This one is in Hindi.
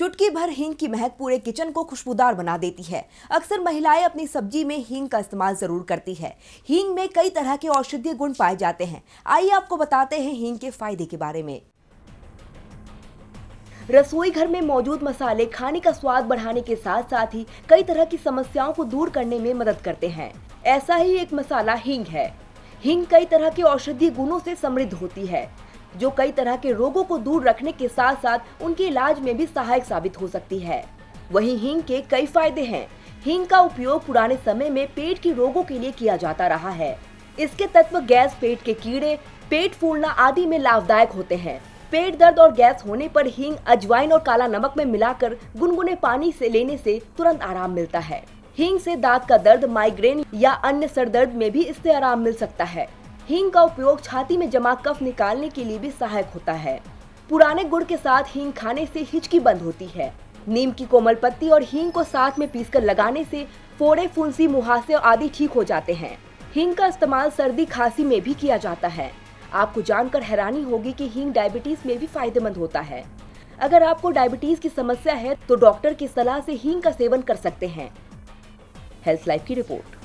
चुटकी भर हींग की महक पूरे किचन को खुशबूदार बना देती है। अक्सर महिलाएं अपनी सब्जी में हींग का इस्तेमाल जरूर करती है। हींग में कई तरह के औषधीय गुण पाए जाते हैं। आइए आपको बताते हैं हींग के फायदे के बारे में। रसोई घर में मौजूद मसाले खाने का स्वाद बढ़ाने के साथ साथ ही कई तरह की समस्याओं को दूर करने में मदद करते हैं। ऐसा ही एक मसाला हींग है। हींग कई तरह के औषधीय गुणों से समृद्ध होती है जो कई तरह के रोगों को दूर रखने के साथ साथ उनके इलाज में भी सहायक साबित हो सकती है। वहीं हींग के कई फायदे हैं। हींग का उपयोग पुराने समय में पेट के रोगों के लिए किया जाता रहा है। इसके तत्व गैस, पेट के कीड़े, पेट फूलना आदि में लाभदायक होते हैं। पेट दर्द और गैस होने पर हींग अजवाइन और काला नमक में मिलाकर गुनगुने पानी से लेने से तुरंत आराम मिलता है। हींग से दांत का दर्द, माइग्रेन या अन्य सर दर्द में भी इससे आराम मिल सकता है। हींग का उपयोग छाती में जमा कफ निकालने के लिए भी सहायक होता है। पुराने गुड़ के साथ हींग खाने से हिचकी बंद होती है। नीम की कोमल पत्ती और हींग को साथ में पीसकर लगाने से फोड़े, फुंसी, मुहासे आदि ठीक हो जाते हैं। हींग का इस्तेमाल सर्दी खांसी में भी किया जाता है। आपको जानकर हैरानी होगी कि हींग डायबिटीज में भी फायदेमंद होता है। अगर आपको डायबिटीज की समस्या है तो डॉक्टर की सलाह से हींग का सेवन कर सकते हैं। हेल्थ लाइव की रिपोर्ट।